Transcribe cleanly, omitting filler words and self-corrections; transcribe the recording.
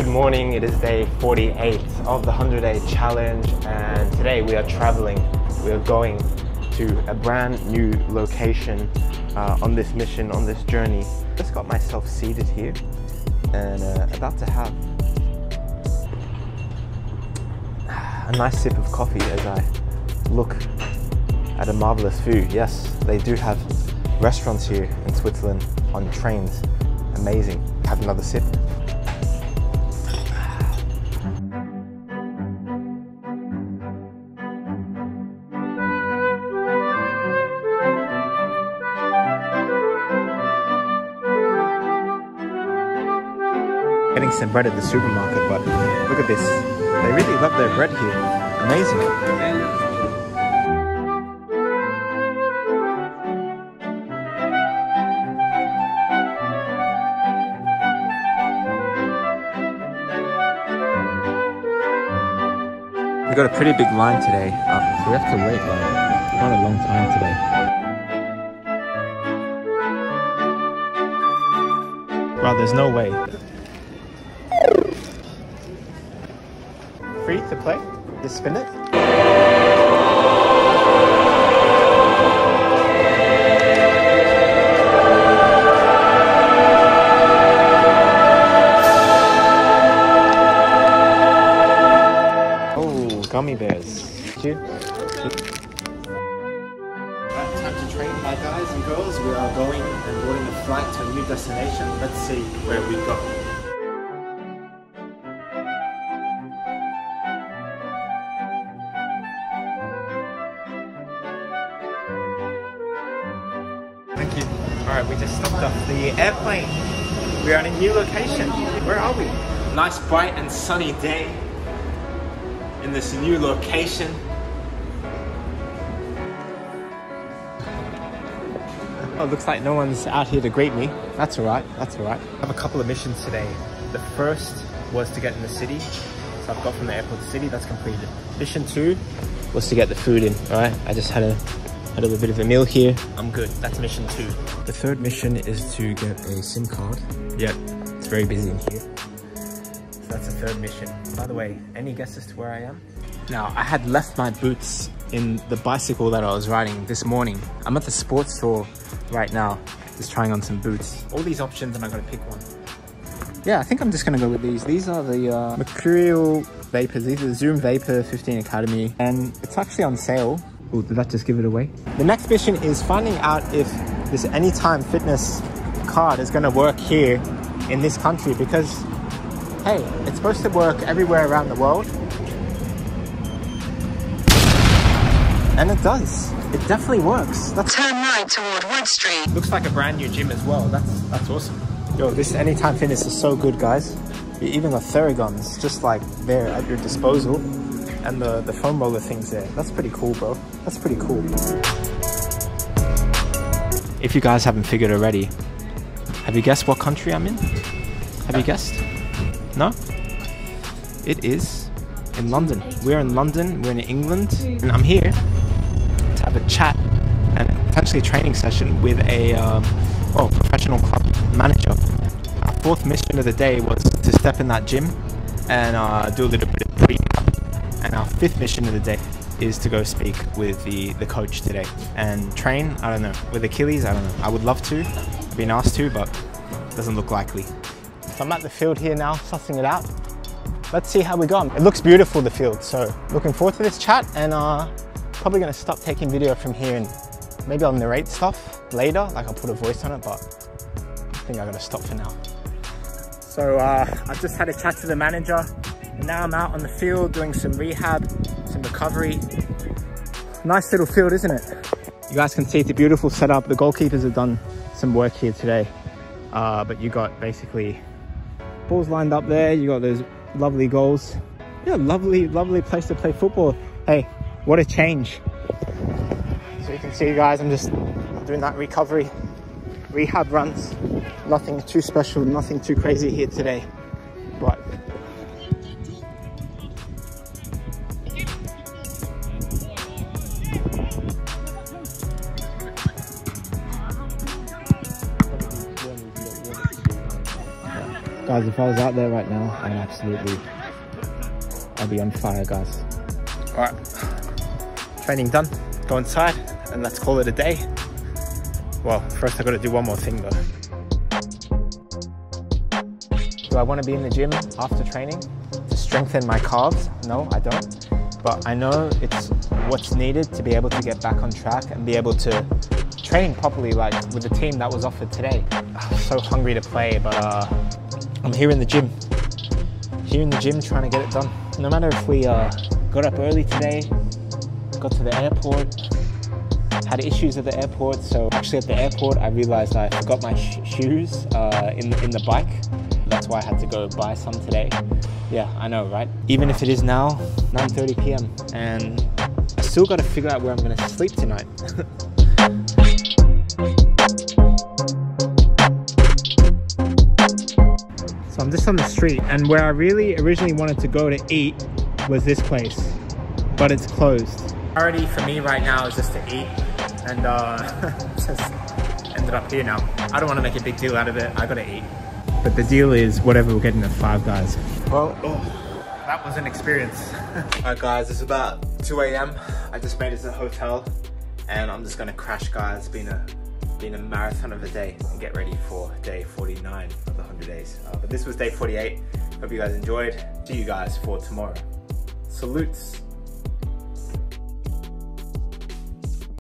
Good morning, it is day 48 of the 100-day challenge, and today we are traveling. We are going to a brand new location on this mission, on this journey. Just got myself seated here and about to have a nice sip of coffee as I look at a marvelous view. Yes, they do have restaurants here in Switzerland on trains. Amazing. Have another sip. Getting some bread at the supermarket, but look at this. They really love their bread here. Amazing. We got a pretty big line today, so we have to wait like quite a long time today. Wow, there's no way. Free to play? Just spin it? Gummy bears. Right, time to train, my guys and girls. We are going and boarding a flight to a new destination. Let's see where we go. Thank you. Alright, we just stopped off the airplane. We are in a new location. Where are we? Nice, bright and sunny day. In this new location. Oh, looks like no one's out here to greet me. That's all right, that's all right. I have a couple of missions today. The first was to get in the city. So I've got from the airport to the city, that's completed. Mission two was to get the food in, all right? I just had a little bit of a meal here. I'm good, that's mission two. The third mission is to get a SIM card. Yep, it's very busy in here. That's the third mission. By the way, any guesses to where I am? Now, I had left my boots in the bicycle that I was riding this morning. I'm at the sports store right now, just trying on some boots. All these options and I gotta pick one. Yeah, I think I'm just gonna go with these. These are the Mercurial Vapors. These are the Zoom Vapor 15 Academy, and it's actually on sale. Ooh, did that just give it away? The next mission is finding out if this Anytime Fitness card is gonna work here in this country, because hey, it's supposed to work everywhere around the world. And it does. It definitely works. That's turn right toward Wood Street. Looks like a brand new gym as well. That's awesome. Yo, this Anytime Fitness is so good, guys. You even got Theraguns just like there at your disposal. And the foam roller things there. That's pretty cool, bro. That's pretty cool. If you guys haven't figured already, have you guessed what country I'm in? Have you guessed? No, it is in London. We're in London, we're in England, and I'm here to have a chat and potentially a training session with a professional club manager. Our fourth mission of the day was to step in that gym and do a little bit of pre-prep. And our fifth mission of the day is to go speak with the coach today and train, I don't know, with Achilles, I don't know. I would love to, I've been asked to, but it doesn't look likely. I'm at the field here now, sussing it out. Let's see how we go. It looks beautiful, the field, so looking forward to this chat, and probably gonna stop taking video from here, and maybe I'll narrate stuff later, like I'll put a voice on it, but I think I gotta stop for now. So I've just had a chat to the manager, and now I'm out on the field doing some rehab, some recovery. Nice little field, isn't it? You guys can see it's a beautiful setup. The goalkeepers have done some work here today, but you got basically balls lined up there, you got those lovely goals. Yeah, lovely place to play football. Hey, what a change. So you can see, guys, I'm just doing that rehab runs. Nothing too special, nothing too crazy here today, but Guys, if I was out there right now, I'd be on fire, guys. All right, training done. Go inside and let's call it a day. Well, first I've got to do one more thing though. Do I want to be in the gym after training to strengthen my calves? No, I don't. But I know it's what's needed to be able to get back on track and be able to train properly, like with the team that was offered today. I'm so hungry to play, but I'm here in the gym. Here in the gym trying to get it done. No matter if we got up early today, got to the airport, had issues at the airport. So actually at the airport, I realized I forgot my shoes in the bike. That's why I had to go buy some today. Yeah, I know, right? Even if it is now 9:30 p.m. and I still got to figure out where I'm going to sleep tonight. So I'm just on the street, and where I really originally wanted to go to eat was this place, but it's closed. Priority for me right now is just to eat, and just ended up here now. I don't want to make a big deal out of it. I got to eat. But the deal is whatever we're getting at Five Guys. Well, oh, that was an experience. Alright guys, it's about 2 a.m. I just made it to the hotel and I'm just gonna crash, guys. Been a marathon of a day, and get ready for day 49 of the 100 days. But this was day 48. Hope you guys enjoyed. See you guys for tomorrow. Salutes.